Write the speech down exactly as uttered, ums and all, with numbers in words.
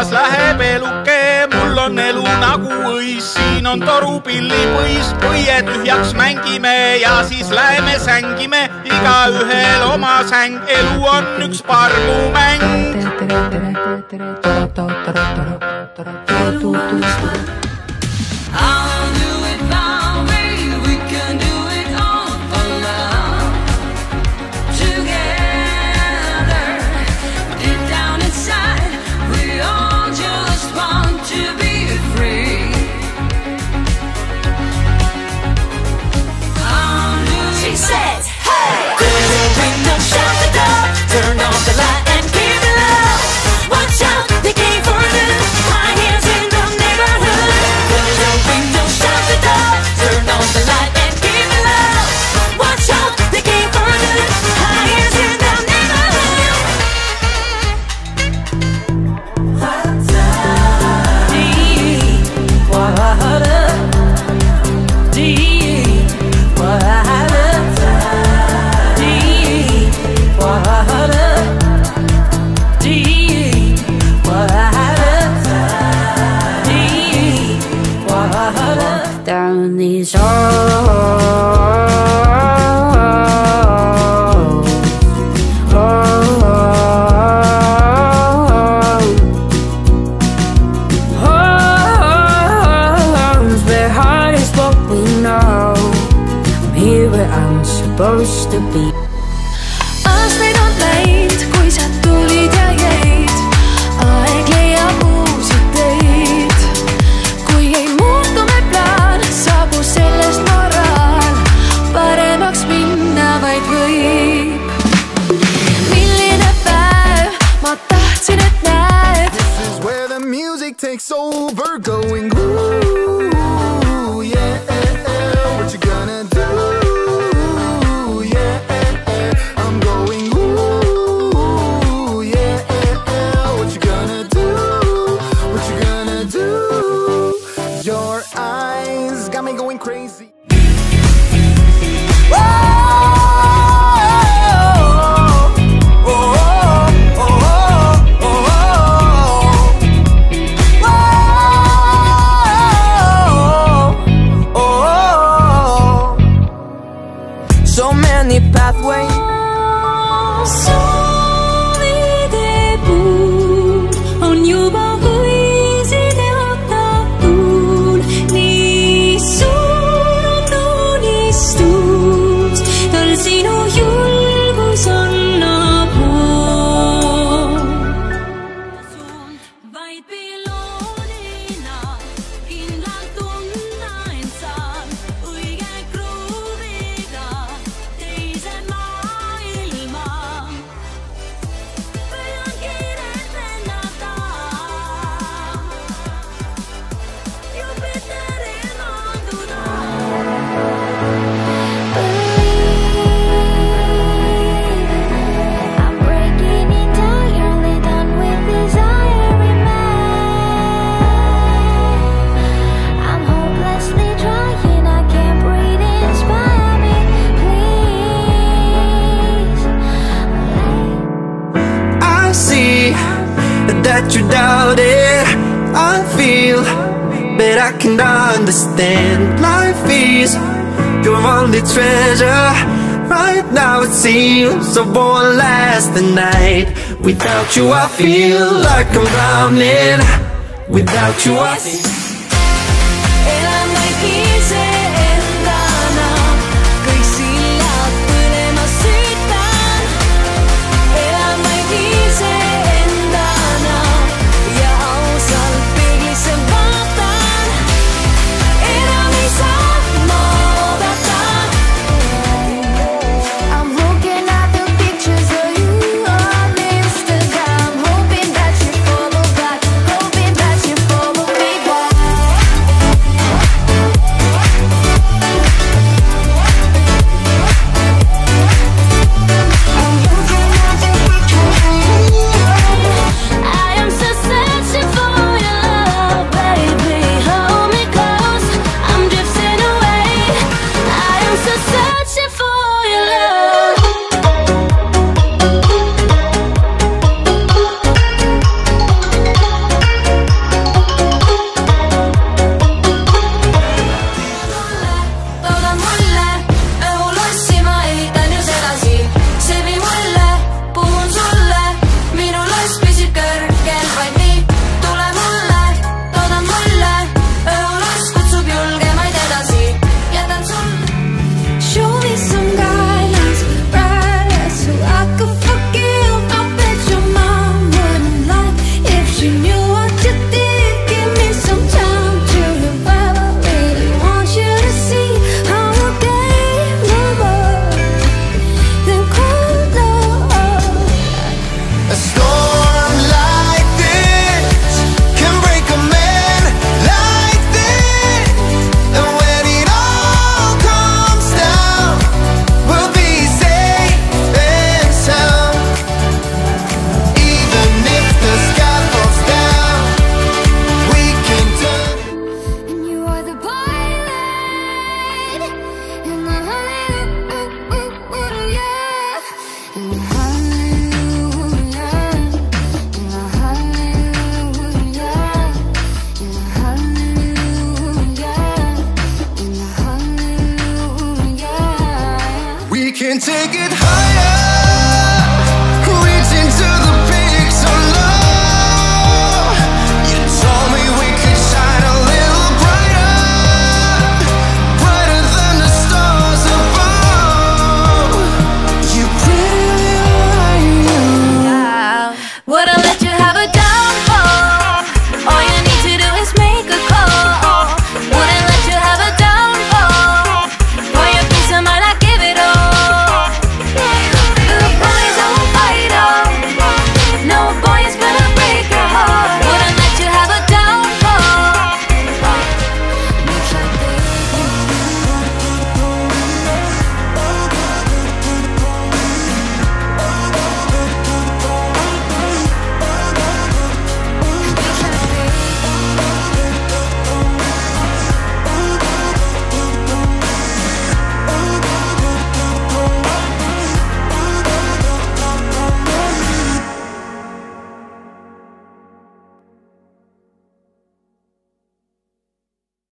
Taas lähepeluke, mul on elu nagu õis. Siin on toru pillipõis, põie tühjaks mängime ja siis läheme sängime. Iga ühel oma säng, elu on üks parmumäng. Tere, tere, tere, tere, tere, tere, tere. Down these halls, oh, oh, homes where heart is what we know. I'm here where I'm supposed to be. Aastaid on läinud, kui sa tulid ja jäid. Aeg leiab uusi teid. Kui ei muutume plaan, saabu sellest moraal. Paremaks minna vaid võib. Milline päev, ma tahtsin, et näed. This is where the music takes over, going ooh, yeah, what you gonna do? So many pathways, so many debuts. On juba võisi teha tapuun. Nii suur on unistus, tal sinu julgus annab hoom. Vaid piloodina kindlalt tunna end saan õige kruviga. That you doubt it, I feel, but I can understand. Life is your only treasure. Right now it seems so won't last the night. Without you I feel like I'm drowning. Without you I feel. can take it higher.